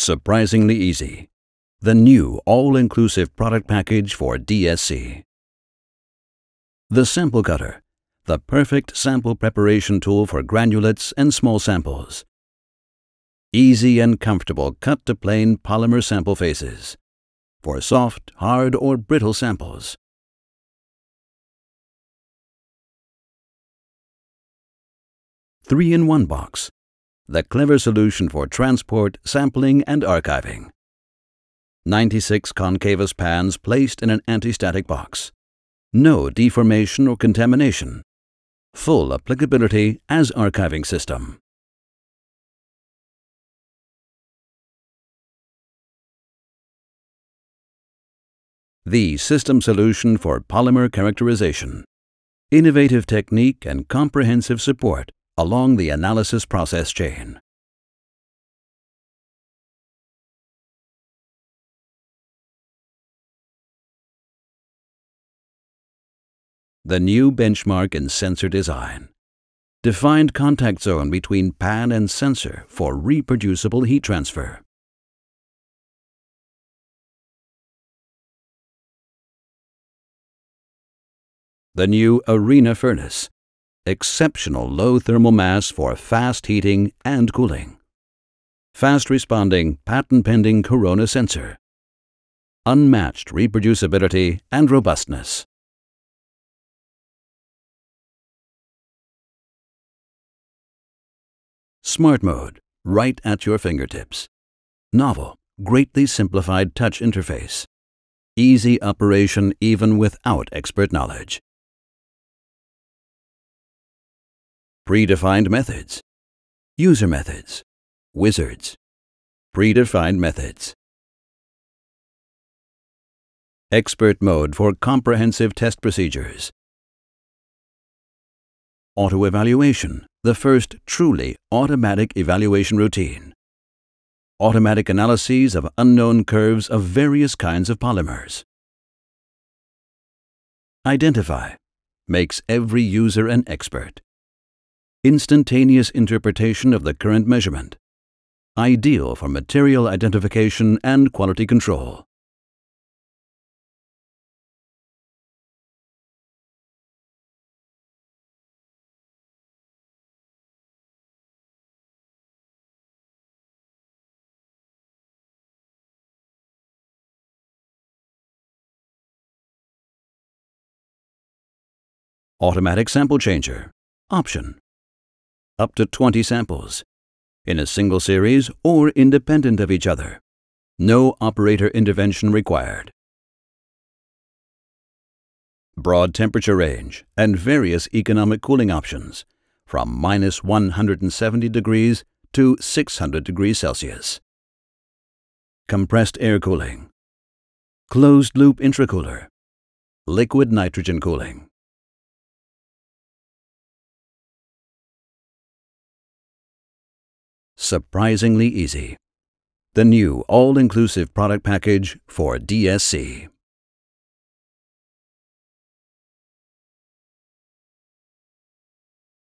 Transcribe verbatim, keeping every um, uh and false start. surprisingly easy. The new all-inclusive product package for D S C. The Sample Cutter, the perfect sample preparation tool for granulates and small samples. Easy and comfortable cut-to-plane polymer sample faces for soft, hard, or brittle samples. three in one Box, the clever solution for transport, sampling, and archiving. ninety-six concavous pans placed in an anti-static box. No deformation or contamination. Full applicability as archiving system. The system solution for polymer characterization. Innovative technique and comprehensive support along the analysis process chain. The new benchmark in sensor design. Defined contact zone between pan and sensor for reproducible heat transfer. The new Arena Furnace. Exceptional low thermal mass for fast heating and cooling. Fast responding, patent-pending Corona sensor. Unmatched reproducibility and robustness. Smart Mode, right at your fingertips. Novel, greatly simplified touch interface. Easy operation even without expert knowledge. Predefined methods. User methods. Wizards. Predefined methods. Expert mode for comprehensive test procedures. Auto-evaluation, the first truly automatic evaluation routine. Automatic analyses of unknown curves of various kinds of polymers. Identify, makes every user an expert. Instantaneous interpretation of the current measurement. Ideal for material identification and quality control. Automatic sample changer. Option. Up to twenty samples, in a single series or independent of each other. No operator intervention required. Broad temperature range and various economic cooling options, from minus one hundred seventy degrees to six hundred degrees Celsius. Compressed air cooling, closed-loop intracooler, liquid nitrogen cooling. Surprisingly easy. The new all-inclusive product package for D S C.